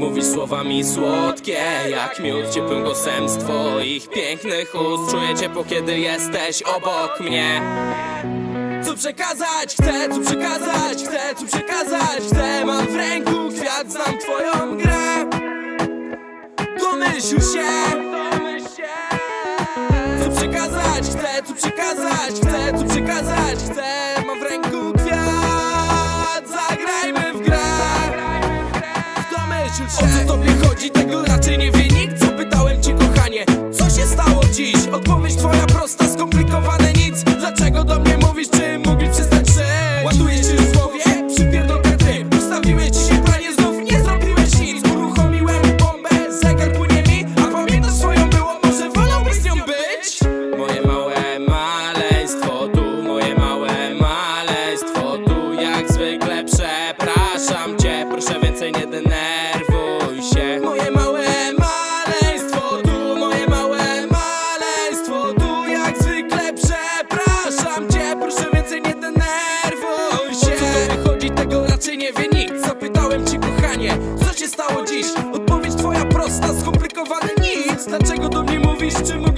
Mówi słowami słodkie jak miód, ciepłym głosem z twoich pięknych ust. Czuję ciepło, kiedy jesteś obok mnie. Co przekazać? Chcę, co przekazać? Chcę, co przekazać? Chcę, mam w ręku kwiat, znam twoją grę. Domyśl się. Co przekazać? Chcę, co przekazać? Chcę, co przekazać? Chcę, mam w ręku kwiat. Zagrajmy w grę. O co tobie chodzi? Tego raczej nie wie nikt. Zapytałem cię, kochanie, co się stało dziś? Odpowiedź twoja prosta, skomplikowane nic. Dlaczego do mnie mówisz? Czy mógłbyś przestać żyć? Ładujesz się w głowie? Przypierdolkę ty. Ustawiłeś ci się, panie, znów nie zrobiłeś nic. Uruchomiłem bombę, zegar płynie mi. A pamiętasz swoją było? Może wolałbyś z nią być? Moje małe maleństwo tu. Moje małe maleństwo tu. Jak zwykle przepraszam cię. Proszę więcej nie denerwować. Nie wie nic, zapytałem cię, kochanie, co się stało dziś? Odpowiedź twoja prosta, skomplikowane nic. Dlaczego do mnie mówisz, czy